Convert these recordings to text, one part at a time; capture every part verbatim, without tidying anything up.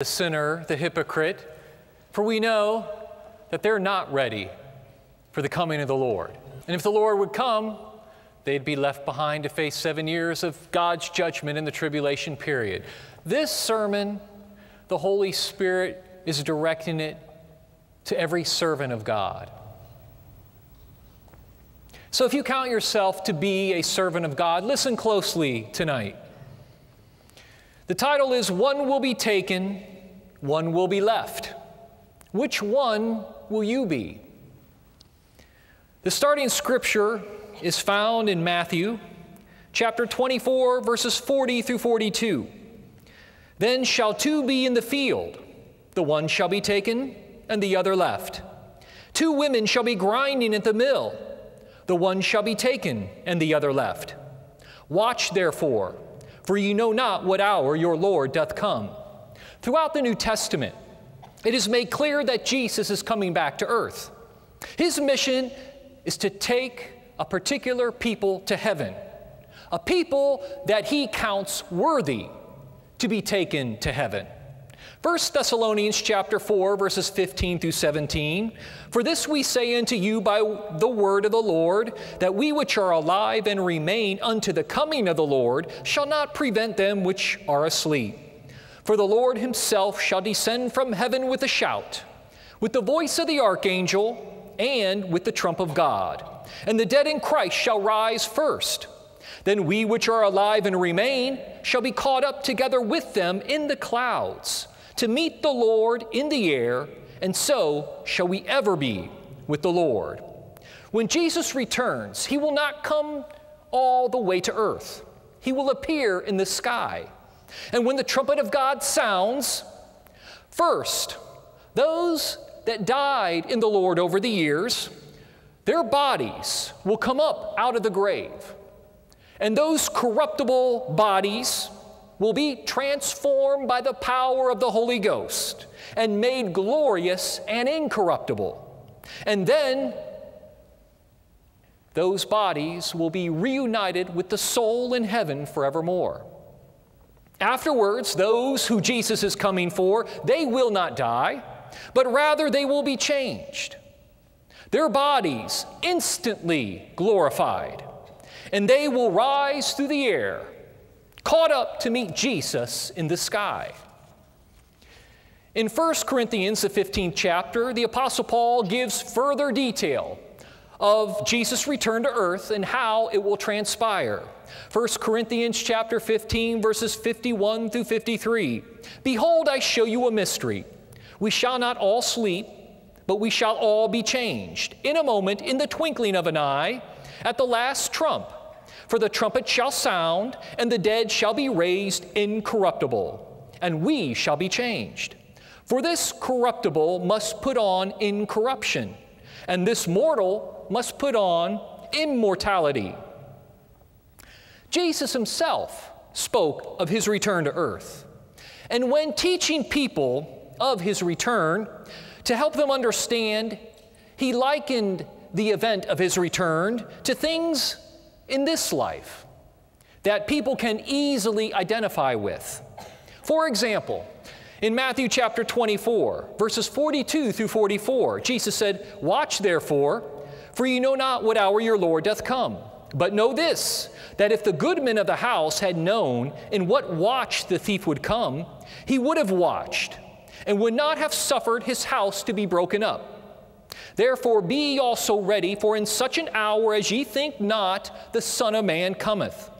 the sinner, the hypocrite, for we know that they're not ready for the coming of the Lord. And if the Lord would come, they'd be left behind to face seven years of God's judgment in the tribulation period. This sermon, the Holy Spirit is directing it to every servant of God. So if you count yourself to be a servant of God, listen closely tonight. The title is, One Will Be Taken, One Will Be Left. Which one will you be? The starting scripture is found in Matthew chapter twenty-four, verses forty through forty-two. Then shall two be in the field, the one shall be taken and the other left. Two women shall be grinding at the mill, the one shall be taken and the other left. Watch therefore, for you know not what hour your Lord doth come. Throughout the New Testament, it is made clear that Jesus is coming back to earth. His mission is to take a particular people to heaven, a people that he counts worthy to be taken to heaven. First Thessalonians chapter four, verses fifteen through seventeen, for this we say unto you by the word of the Lord, that we which are alive and remain unto the coming of the Lord shall not prevent them which are asleep. For the Lord himself shall descend from heaven with a shout, with the voice of the archangel, and with the trump of God. And the dead in Christ shall rise first. Then we which are alive and remain shall be caught up together with them in the clouds, to meet the Lord in the air, and so shall we ever be with the Lord. When Jesus returns, he will not come all the way to earth. He will appear in the sky. And when the trumpet of God sounds, first, those that died in the Lord over the years, their bodies will come up out of the grave. And those corruptible bodies will be transformed by the power of the Holy Ghost and made glorious and incorruptible. And then those bodies will be reunited with the soul in heaven forevermore. Afterwards, those who Jesus is coming for, they will not die, but rather they will be changed. Their bodies instantly glorified, and they will rise through the air, caught up to meet Jesus in the sky. In First Corinthians, the fifteenth chapter, the Apostle Paul gives further detail of Jesus' return to earth and how it will transpire. First Corinthians chapter fifteen, verses fifty-one through fifty-three. Behold, I show you a mystery. We shall not all sleep, but we shall all be changed, in a moment, in the twinkling of an eye, at the last trump. For the trumpet shall sound, and the dead shall be raised incorruptible, and we shall be changed. For this corruptible must put on incorruption, and this mortal must put on immortality. Jesus himself spoke of his return to earth. And when teaching people of his return, to help them understand, he likened the event of his return to things in this life that people can easily identify with. For example, in Matthew chapter twenty-four, verses forty-two through forty-four, Jesus said, Watch therefore, for you know not what hour your Lord doth come. But know this, that if the good men of the house had known in what watch the thief would come, he would have watched, and would not have suffered his house to be broken up. Therefore be ye also ready, for in such an hour as ye think not, the Son of Man cometh.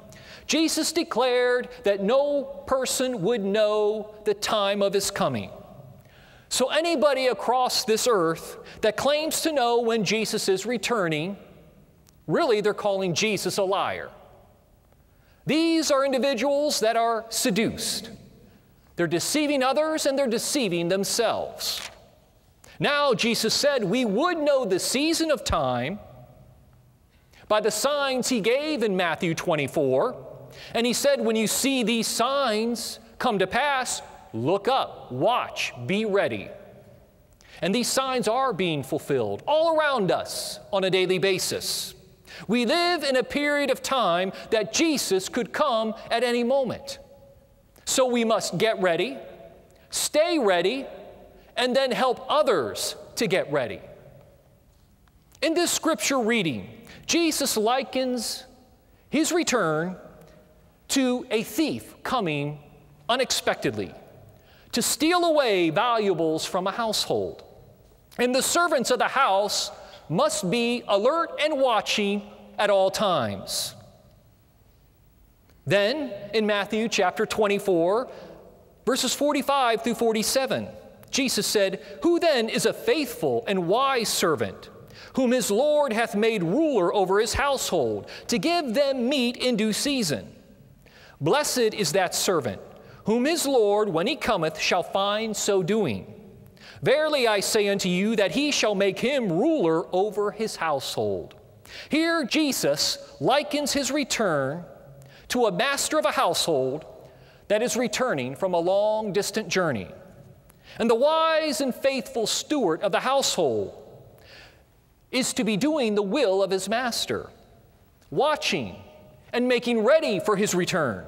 Jesus declared that no person would know the time of his coming. So anybody across this earth that claims to know when Jesus is returning, really they're calling Jesus a liar. These are individuals that are seduced. They're deceiving others and they're deceiving themselves. Now Jesus said we would know the season of time by the signs he gave in Matthew twenty-four. And he said, when you see these signs come to pass, look up, watch, be ready. And these signs are being fulfilled all around us on a daily basis. We live in a period of time that Jesus could come at any moment. So we must get ready, stay ready, and then help others to get ready. In this scripture reading, Jesus likens his return to a thief coming unexpectedly to steal away valuables from a household. And the servants of the house must be alert and watching at all times. Then, in Matthew chapter twenty-four, verses forty-five through forty-seven, Jesus said, "Who then is a faithful and wise servant, whom his Lord hath made ruler over his household, to give them meat in due season? Blessed is that servant, whom his Lord, when he cometh, shall find so doing. Verily I say unto you, that he shall make him ruler over his household." Here Jesus likens his return to a master of a household that is returning from a long distant journey. And the wise and faithful steward of the household is to be doing the will of his master, watching and making ready for his return.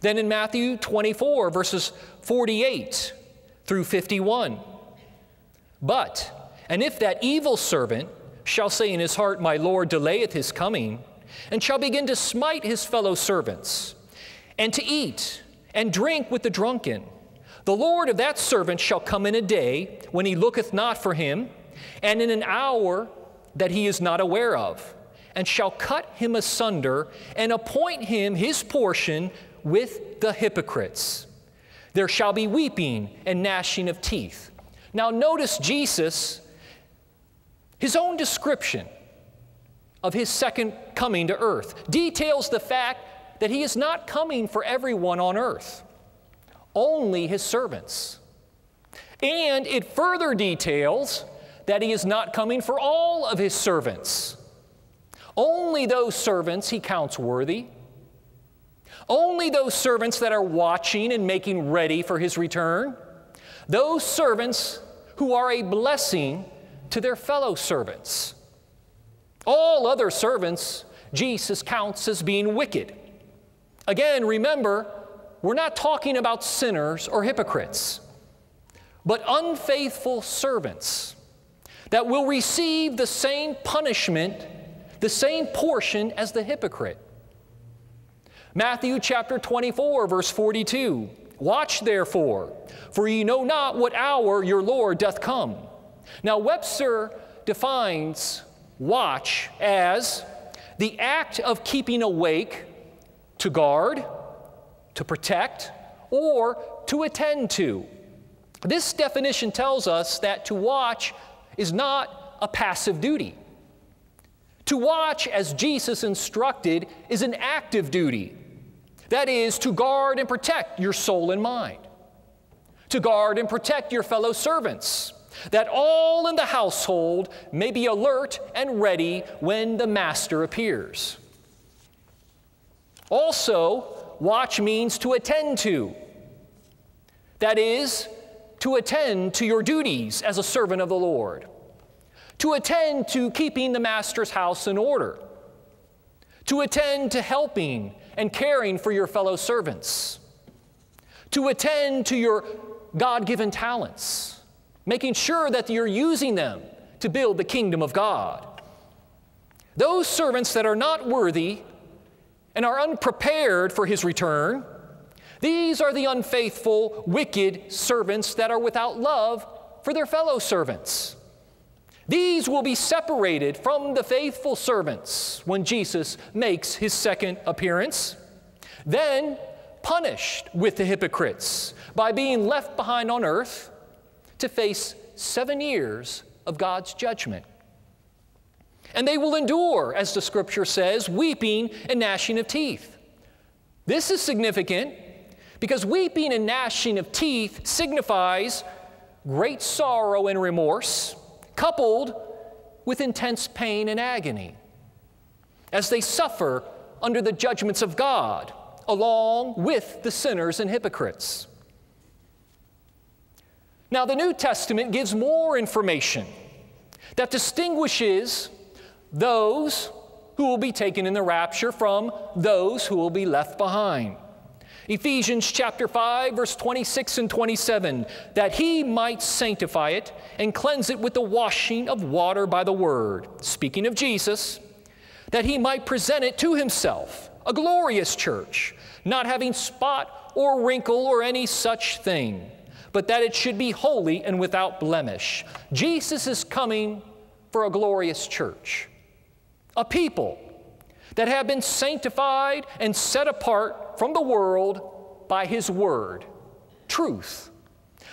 Then in Matthew twenty-four, verses forty-eight through fifty-one, "But, and if that evil servant shall say in his heart, My Lord delayeth his coming, and shall begin to smite his fellow servants, and to eat and drink with the drunken, the Lord of that servant shall come in a day when he looketh not for him, and in an hour that he is not aware of, and shall cut him asunder, and appoint him his portion with the hypocrites. There shall be weeping and gnashing of teeth." Now notice Jesus, his own description of his second coming to earth, details the fact that he is not coming for everyone on earth, only his servants. And it further details that he is not coming for all of his servants, only those servants he counts worthy, only those servants that are watching and making ready for his return, those servants who are a blessing to their fellow servants. All other servants Jesus counts as being wicked. Again, remember, we're not talking about sinners or hypocrites, but unfaithful servants that will receive the same punishment, the same portion as the hypocrite. Matthew chapter twenty-four, verse forty-two, "Watch therefore, for ye know not what hour your Lord doth come." Now Webster defines watch as the act of keeping awake to guard, to protect, or to attend to. This definition tells us that to watch is not a passive duty. To watch, as Jesus instructed, is an active duty. That is, to guard and protect your soul and mind. To guard and protect your fellow servants, that all in the household may be alert and ready when the master appears. Also, watch means to attend to. That is, to attend to your duties as a servant of the Lord, to attend to keeping the master's house in order, to attend to helping and caring for your fellow servants, to attend to your God-given talents, making sure that you're using them to build the kingdom of God. Those servants that are not worthy and are unprepared for his return, these are the unfaithful, wicked servants that are without love for their fellow servants. These will be separated from the faithful servants when Jesus makes his second appearance, then punished with the hypocrites by being left behind on earth to face seven years of God's judgment. And they will endure, as the scripture says, weeping and gnashing of teeth. This is significant because weeping and gnashing of teeth signifies great sorrow and remorse, coupled with intense pain and agony, as they suffer under the judgments of God, along with the sinners and hypocrites. Now, the New Testament gives more information that distinguishes those who will be taken in the rapture from those who will be left behind. Ephesians chapter five, verse twenty-six and twenty-seven, that he might sanctify it and cleanse it with the washing of water by the word. Speaking of Jesus, that he might present it to himself, a glorious church, not having spot or wrinkle or any such thing, but that it should be holy and without blemish. Jesus is coming for a glorious church, a people that have been sanctified and set apart from the world by his word, truth,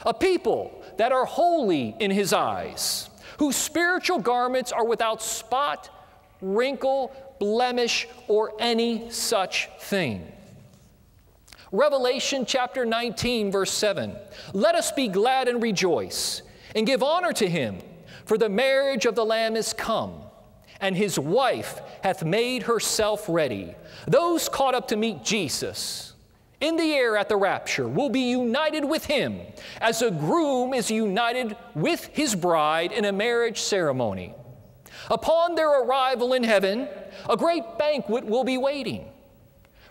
a people that are holy in his eyes, whose spiritual garments are without spot, wrinkle, blemish, or any such thing. Revelation chapter nineteen, verse seven, let us be glad and rejoice and give honor to him, for the marriage of the Lamb is come, and his wife hath made herself ready. Those caught up to meet Jesus in the air at the rapture will be united with him as a groom is united with his bride in a marriage ceremony. Upon their arrival in heaven, a great banquet will be waiting,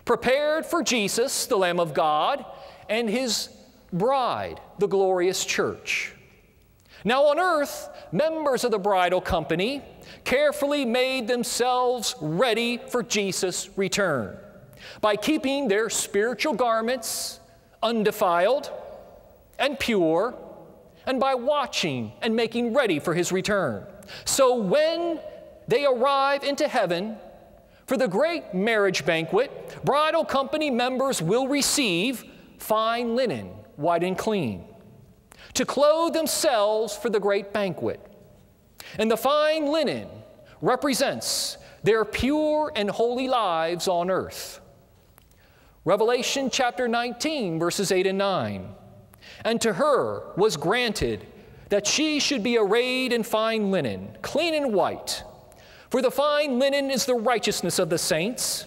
prepared for Jesus, the Lamb of God, and his bride, the glorious church. Now on earth, members of the bridal company carefully made themselves ready for Jesus' return by keeping their spiritual garments undefiled and pure, and by watching and making ready for his return. So when they arrive into heaven for the great marriage banquet, bridal company members will receive fine linen, white and clean, to clothe themselves for the great banquet. And the fine linen represents their pure and holy lives on earth. Revelation chapter nineteen, verses eight and nine, and to her was granted that she should be arrayed in fine linen, clean and white. For the fine linen is the righteousness of the saints.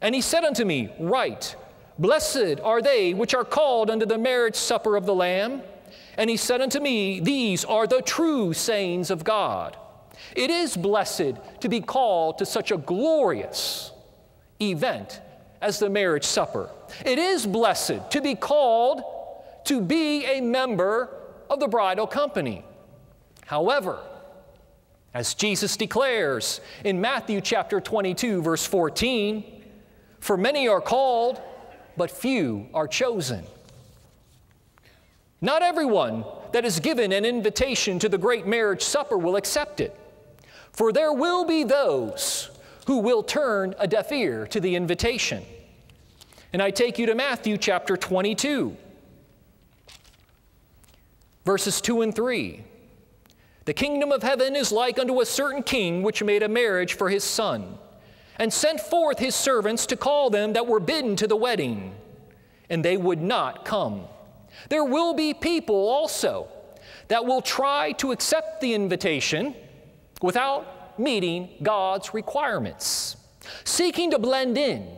And he said unto me, write, blessed are they which are called unto the marriage supper of the Lamb. And he said unto me, these are the true sayings of God. It is blessed to be called to such a glorious event as the marriage supper. It is blessed to be called to be a member of the bridal company. However, as Jesus declares in Matthew chapter twenty-two, verse fourteen, for many are called, but few are chosen. Not everyone that is given an invitation to the great marriage supper will accept it, for there will be those who will turn a deaf ear to the invitation. And I take you to Matthew chapter twenty-two, verses two and three. The kingdom of heaven is like unto a certain king which made a marriage for his son, and sent forth his servants to call them that were bidden to the wedding, and they would not come. There will be people also that will try to accept the invitation without meeting God's requirements, seeking to blend in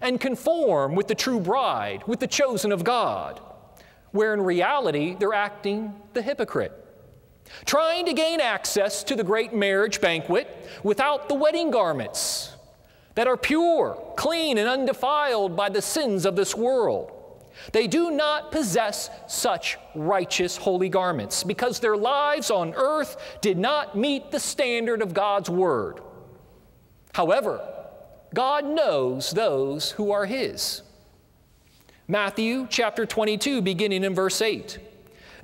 and conform with the true bride, with the chosen of God, where in reality they're acting the hypocrite, trying to gain access to the great marriage banquet without the wedding garments that are pure, clean, and undefiled by the sins of this world. They do not possess such righteous, holy garments because their lives on earth did not meet the standard of God's word. However, God knows those who are his. Matthew chapter twenty-two, beginning in verse eight.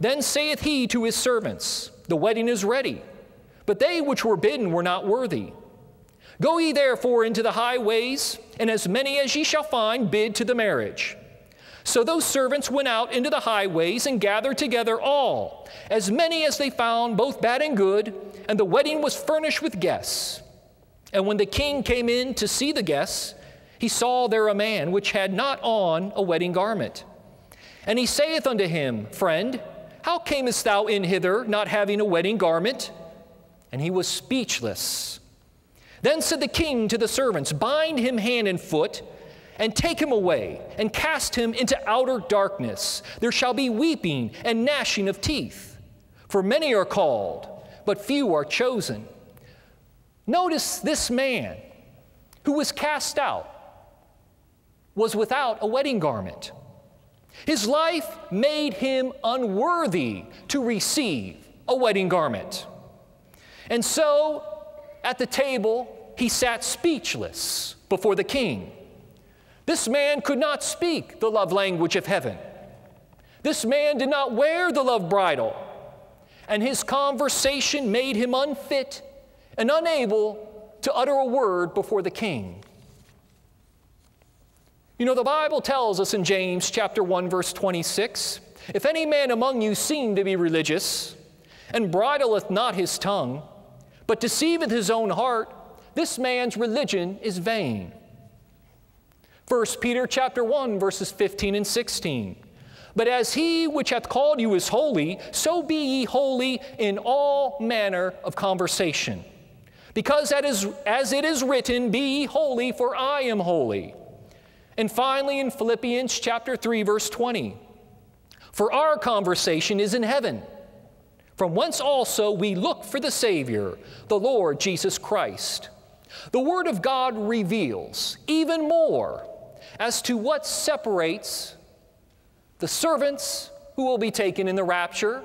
Then saith he to his servants, the wedding is ready, but they which were bidden were not worthy. Go ye therefore into the highways, and as many as ye shall find bid to the marriage. So those servants went out into the highways and gathered together all, as many as they found, both bad and good, and the wedding was furnished with guests. And when the king came in to see the guests, he saw there a man which had not on a wedding garment. And he saith unto him, Friend, how camest thou in hither, not having a wedding garment? And he was speechless. Then said the king to the servants, Bind him hand and foot, and take him away, and cast him into outer darkness. There shall be weeping and gnashing of teeth. For many are called, but few are chosen. Notice this man who was cast out was without a wedding garment. His life made him unworthy to receive a wedding garment. And so, at the table, he sat speechless before the king. This man could not speak the love language of heaven. This man did not wear the love bridle, and his conversation made him unfit and unable to utter a word before the king. You know, the Bible tells us in James chapter one, verse twenty-six, if any man among you seem to be religious, and bridleth not his tongue, but deceiveth his own heart, this man's religion is vain. First Peter chapter one, verses fifteen and sixteen, but as he which hath called you is holy, so be ye holy in all manner of conversation. Because that is, as it is written, be ye holy, for I am holy. And finally in Philippians chapter three, verse twenty, for our conversation is in heaven, from whence also we look for the Savior, the Lord Jesus Christ. The Word of God reveals even more as to what separates the servants who will be taken in the rapture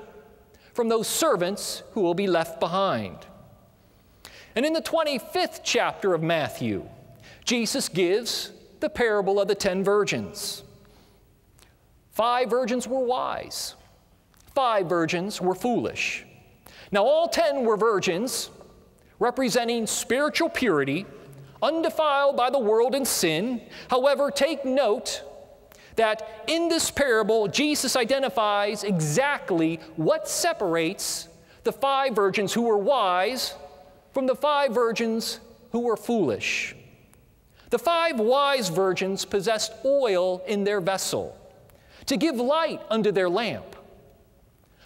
from those servants who will be left behind. And in the twenty-fifth chapter of Matthew, Jesus gives the parable of the ten virgins. Five virgins were wise. Five virgins were foolish. Now all ten were virgins, representing spiritual purity, undefiled by the world and sin. However, take note that in this parable, Jesus identifies exactly what separates the five virgins who were wise from the five virgins who were foolish. The five wise virgins possessed oil in their vessel to give light unto their lamp.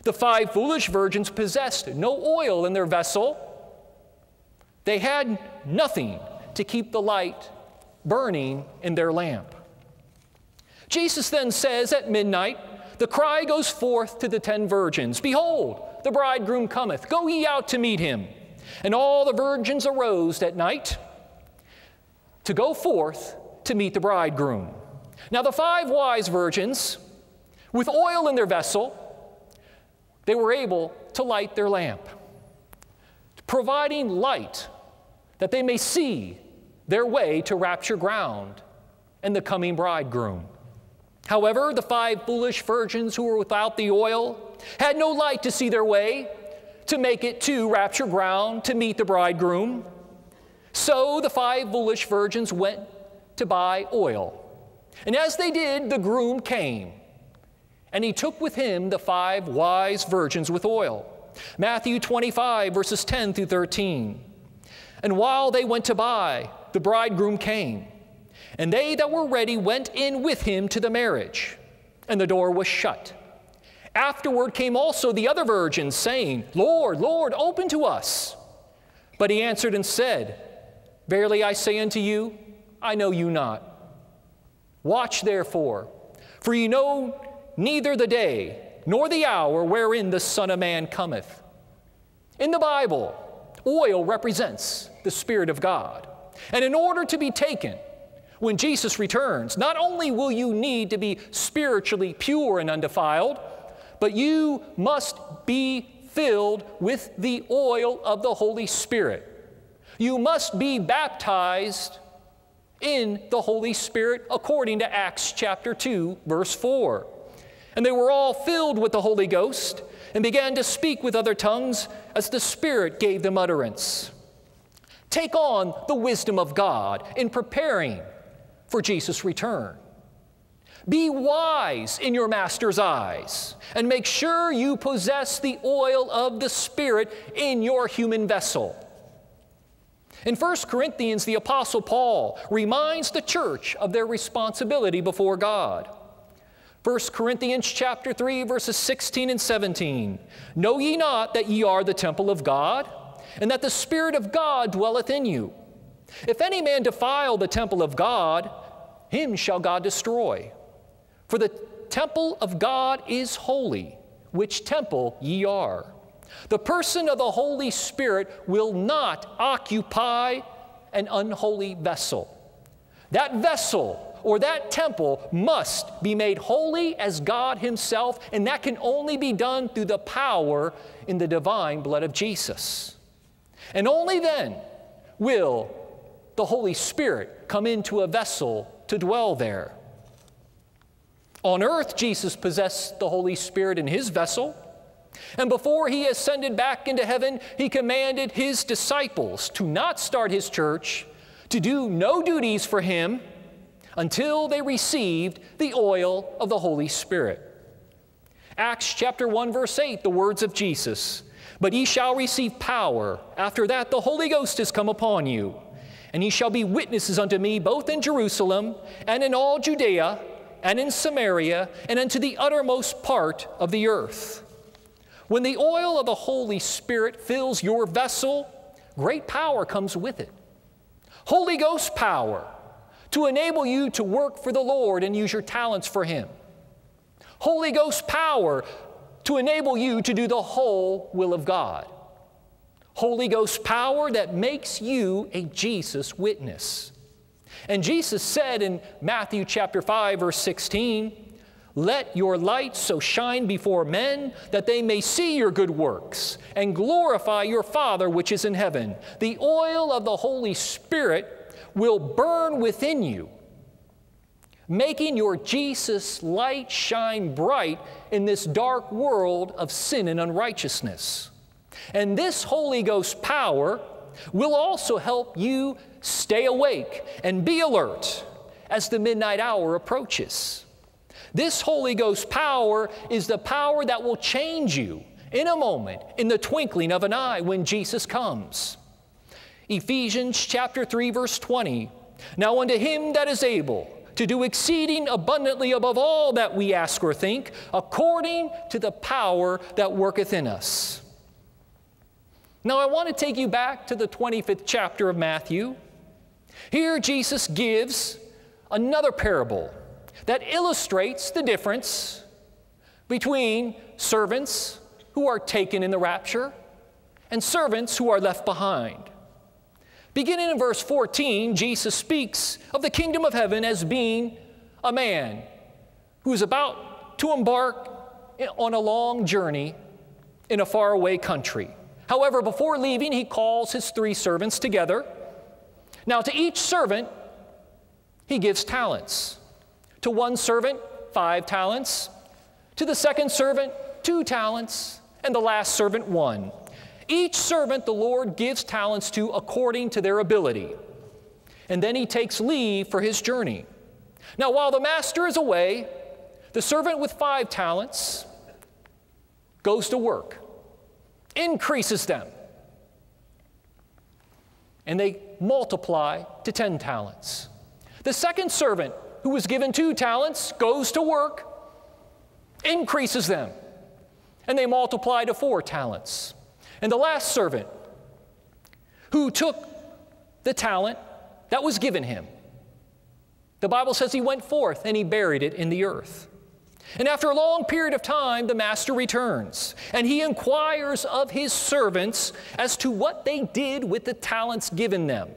The five foolish virgins possessed no oil in their vessel. They had nothing to keep the light burning in their lamp. Jesus then says at midnight, the cry goes forth to the ten virgins, behold, the bridegroom cometh, go ye out to meet him. And all the virgins arose at night to go forth to meet the bridegroom. Now the five wise virgins, with oil in their vessel, they were able to light their lamp, providing light that they may see their way to rapture ground and the coming bridegroom. However, the five foolish virgins who were without the oil had no light to see their way to make it to rapture ground to meet the bridegroom. So the five foolish virgins went to buy oil. And as they did, the groom came, and he took with him the five wise virgins with oil. Matthew twenty-five, verses ten through thirteen. And while they went to buy, the bridegroom came, and they that were ready went in with him to the marriage, and the door was shut. Afterward came also the other virgins, saying, Lord, Lord, open to us. But he answered and said, Verily I say unto you, I know you not. Watch therefore, for ye know neither the day nor the hour wherein the Son of Man cometh. In the Bible, oil represents the Spirit of God. And in order to be taken, when Jesus returns, not only will you need to be spiritually pure and undefiled, but you must be filled with the oil of the Holy Spirit. You must be baptized in the Holy Spirit according to Acts chapter two, verse four. And they were all filled with the Holy Ghost and began to speak with other tongues as the Spirit gave them utterance. Take on the wisdom of God in preparing for Jesus' return. Be wise in your master's eyes and make sure you possess the oil of the Spirit in your human vessel. In First Corinthians, the Apostle Paul reminds the church of their responsibility before God. First Corinthians chapter three, verses sixteen and seventeen. Know ye not that ye are the temple of God, and that the Spirit of God dwelleth in you? If any man defile the temple of God, him shall God destroy. For the temple of God is holy, which temple ye are. The person of the Holy Spirit will not occupy an unholy vessel. That vessel or that temple must be made holy as God himself, and that can only be done through the power in the divine blood of Jesus. And only then will the Holy Spirit come into a vessel to dwell there. On earth, Jesus possessed the Holy Spirit in his vessel, and before he ascended back into heaven, he commanded his disciples to not start his church, to do no duties for him until they received the oil of the Holy Spirit. Acts chapter one, verse eight, the words of Jesus, "But ye shall receive power. After that the Holy Ghost is come upon you, and ye shall be witnesses unto me both in Jerusalem and in all Judea and in Samaria and unto the uttermost part of the earth." When the oil of the Holy Spirit fills your vessel, great power comes with it. Holy Ghost power to enable you to work for the Lord and use your talents for him. Holy Ghost power to enable you to do the whole will of God. Holy Ghost power that makes you a Jesus witness. And Jesus said in Matthew chapter five, verse sixteen, "Let your light so shine before men that they may see your good works and glorify your Father which is in heaven." The oil of the Holy Spirit will burn within you, making your Jesus light shine bright in this dark world of sin and unrighteousness. And this Holy Ghost power will also help you stay awake and be alert as the midnight hour approaches. This Holy Ghost power is the power that will change you in a moment, in the twinkling of an eye, when Jesus comes. Ephesians chapter three, verse twenty, "Now unto him that is able to do exceeding abundantly above all that we ask or think, according to the power that worketh in us." Now I want to take you back to the twenty-fifth chapter of Matthew. Here Jesus gives another parable that illustrates the difference between servants who are taken in the rapture and servants who are left behind. Beginning in verse fourteen, Jesus speaks of the kingdom of heaven as being a man who is about to embark on a long journey in a faraway country. However, before leaving, he calls his three servants together. Now, to each servant, he gives talents. To one servant, five talents. To the second servant, two talents. And the last servant, one. Each servant the Lord gives talents to according to their ability. And then he takes leave for his journey. Now, while the master is away, the servant with five talents goes to work, increases them, and they multiply to ten talents. The second servant, who was given two talents, goes to work, increases them, and they multiply to four talents. And the last servant, who took the talent that was given him, the Bible says he went forth and he buried it in the earth. And after a long period of time, the master returns, and he inquires of his servants as to what they did with the talents given them.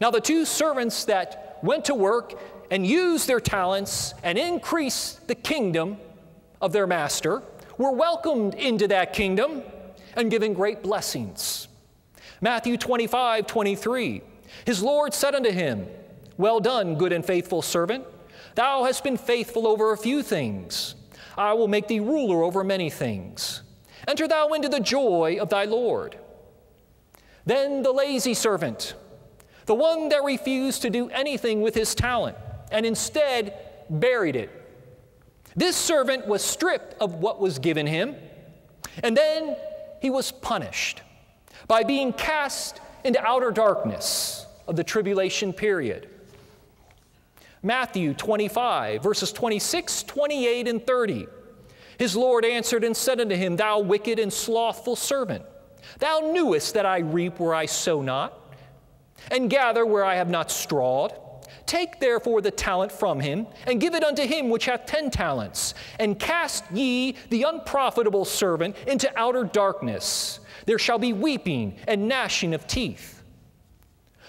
Now, the two servants that went to work and used their talents and increased the kingdom of their master were welcomed into that kingdom and given great blessings. Matthew twenty-five, twenty-three, "His Lord said unto him, Well done, good and faithful servant. Thou hast been faithful over a few things. I will make thee ruler over many things. Enter thou into the joy of thy Lord. Then the lazy servant, the one that refused to do anything with his talent, and instead buried it. This servant was stripped of what was given him, and then he was punished by being cast into outer darkness of the tribulation period." Matthew twenty-five, verses twenty-six, twenty-eight, and thirty. "His Lord answered and said unto him, Thou wicked and slothful servant, thou knewest that I reap where I sow not, and gather where I have not strawed. Take therefore the talent from him, and give it unto him which hath ten talents. And cast ye the unprofitable servant into outer darkness. There shall be weeping and gnashing of teeth."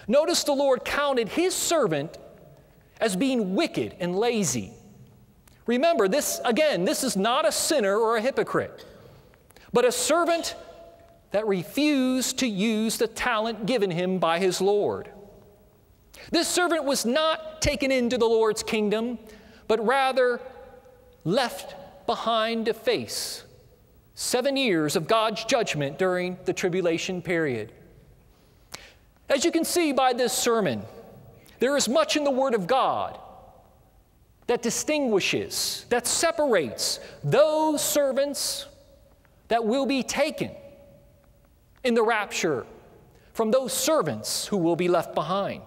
Notice the Lord counted his servant as being wicked and lazy. Remember, this again, this is not a sinner or a hypocrite, but a servant that refused to use the talent given him by his Lord. This servant was not taken into the Lord's kingdom, but rather left behind to face seven years of God's judgment during the tribulation period. As you can see by this sermon, there is much in the Word of God that distinguishes, that separates those servants that will be taken in the rapture from those servants who will be left behind.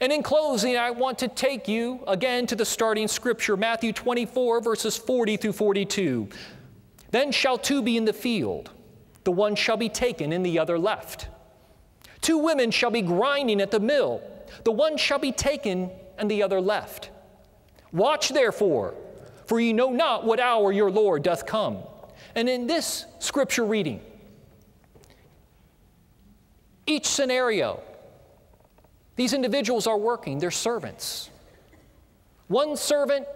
And in closing, I want to take you again to the starting scripture, Matthew twenty-four, verses forty through forty-two. Then shall two be in the field, the one shall be taken and the other left. Two women shall be grinding at the mill, the one shall be taken and the other left. Watch therefore, for ye know not what hour your Lord doth come. And in this scripture reading, each scenario, these individuals are working, they're servants. One servant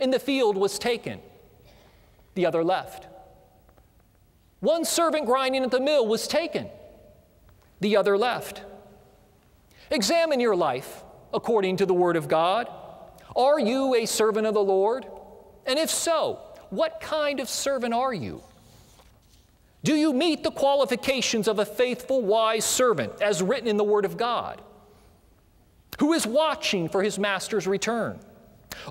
in the field was taken, the other left. One servant grinding at the mill was taken, the other left. Examine your life according to the Word of God. Are you a servant of the Lord? And if so, what kind of servant are you? Do you meet the qualifications of a faithful, wise servant as written in the Word of God, who is watching for his master's return?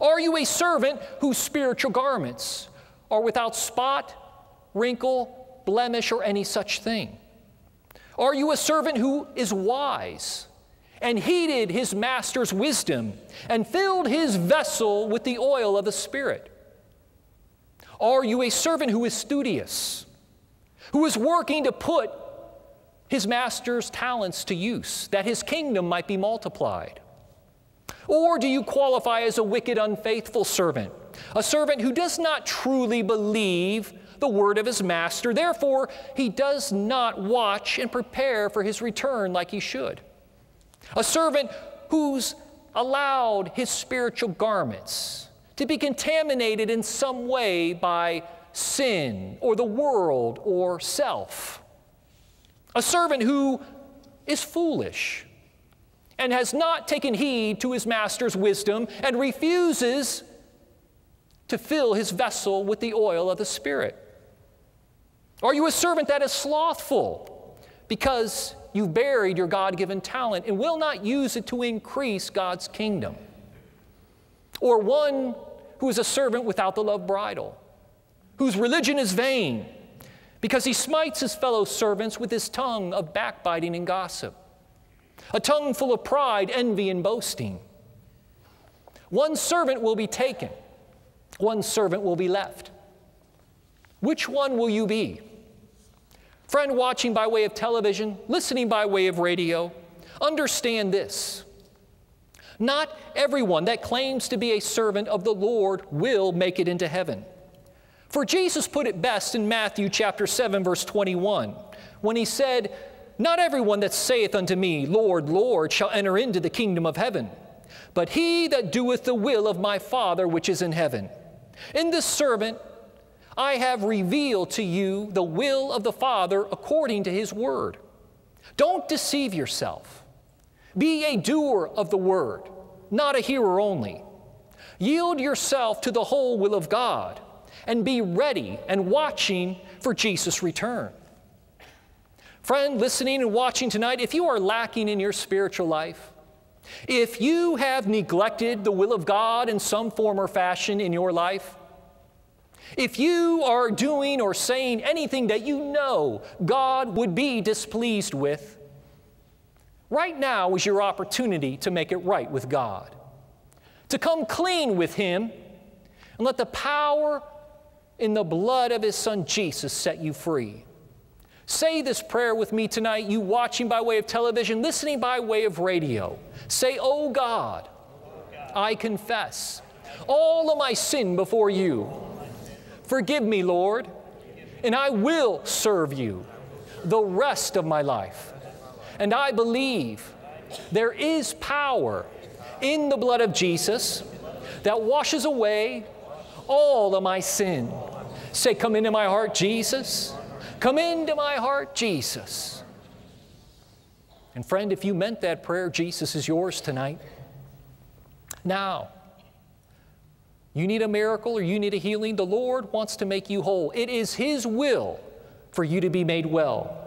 Are you a servant whose spiritual garments are without spot, wrinkle, blemish, or any such thing? Are you a servant who is wise and heeded his master's wisdom and filled his vessel with the oil of the Spirit? Are you a servant who is studious, who is working to put his master's talents to use, that his kingdom might be multiplied? Or do you qualify as a wicked, unfaithful servant, a servant who does not truly believe the word of his master, therefore he does not watch and prepare for his return like he should? A servant who's allowed his spiritual garments to be contaminated in some way by sin or the world or self. A servant who is foolish and has not taken heed to his master's wisdom and refuses to fill his vessel with the oil of the Spirit. Are you a servant that is slothful because you buried your God-given talent and will not use it to increase God's kingdom? Or one who is a servant without the love bridle, whose religion is vain because he smites his fellow servants with his tongue of backbiting and gossip, a tongue full of pride, envy, and boasting? One servant will be taken, one servant will be left. Which one will you be? Friend watching by way of television, listening by way of radio, understand this. Not everyone that claims to be a servant of the Lord will make it into heaven. For Jesus put it best in Matthew chapter seven, verse twenty-one, when he said, "Not everyone that saith unto me, Lord, Lord, shall enter into the kingdom of heaven, but he that doeth the will of my Father which is in heaven. In this servant I have revealed to you the will of the Father according to his word." Don't deceive yourself. Be a doer of the word, not a hearer only. Yield yourself to the whole will of God and be ready and watching for Jesus' return. Friend, listening and watching tonight, if you are lacking in your spiritual life, if you have neglected the will of God in some form or fashion in your life, if you are doing or saying anything that you know God would be displeased with, right now is your opportunity to make it right with God, to come clean with Him, and let the power in the blood of His Son Jesus set you free. Say this prayer with me tonight, you watching by way of television, listening by way of radio. Say, "Oh God, I confess all of my sin before you. Forgive me, Lord, and I will serve you the rest of my life. And I believe there is power in the blood of Jesus that washes away all of my sin. Say, come into my heart, Jesus. Come into my heart, Jesus. And friend, if you meant that prayer, Jesus is yours tonight. Now, you need a miracle or you need a healing, the Lord wants to make you whole. It is His will for you to be made well.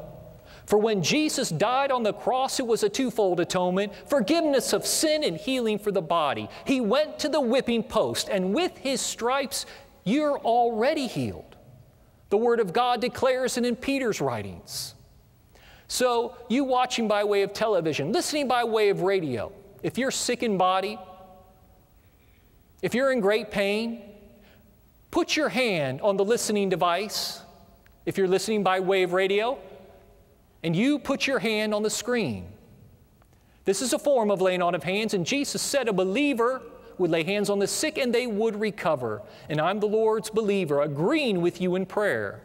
For when Jesus died on the cross, it was a twofold atonement, forgiveness of sin and healing for the body. He went to the whipping post, and with His stripes, you're already healed. The Word of God declares it in Peter's writings. So, you watching by way of television, listening by way of radio, if you're sick in body, if you're in great pain, put your hand on the listening device, if you're listening by way of radio, and you put your hand on the screen. This is a form of laying on of hands, and Jesus said a believer would lay hands on the sick and they would recover. And I'm the Lord's believer, agreeing with you in prayer.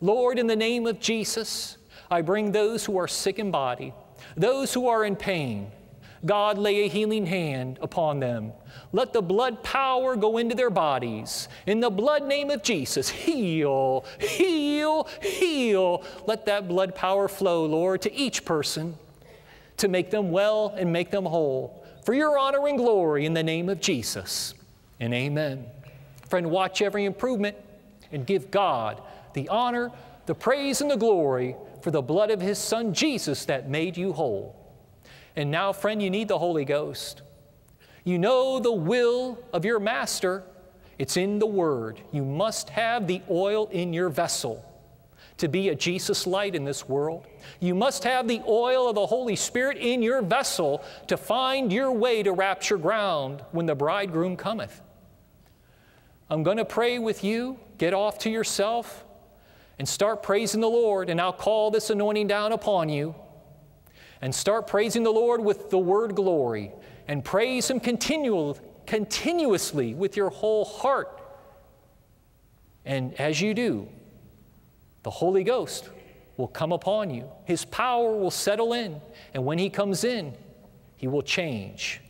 Lord, in the name of Jesus, I bring those who are sick in body, those who are in pain. God, lay a healing hand upon them. Let the blood power go into their bodies. In the blood name of Jesus, heal, heal, heal. Let that blood power flow, Lord, to each person to make them well and make them whole. For your honor and glory in the name of Jesus, and amen. Friend, watch every improvement and give God the honor, the praise, and the glory for the blood of His Son, Jesus, that made you whole. And now, friend, you need the Holy Ghost. You know the will of your Master. It's in the Word. You must have the oil in your vessel to be a Jesus light in this world. You must have the oil of the Holy Spirit in your vessel to find your way to rapture ground when the bridegroom cometh. I'm going to pray with you. Get off to yourself and start praising the Lord, and I'll call this anointing down upon you. And start praising the Lord with the word glory, and praise Him continual, continuously with your whole heart. And as you do, the Holy Ghost will come upon you. His power will settle in, and when He comes in, He will change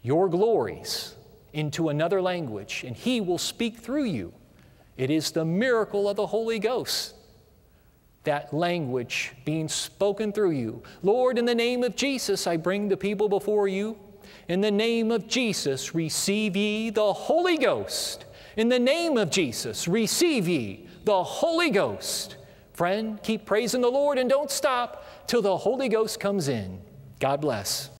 your glories into another language, and He will speak through you. It is the miracle of the Holy Ghost, that language being spoken through you. Lord, in the name of Jesus, I bring the people before you. In the name of Jesus, receive ye the Holy Ghost. In the name of Jesus, receive ye the Holy Ghost. Friend, keep praising the Lord and don't stop till the Holy Ghost comes in. God bless.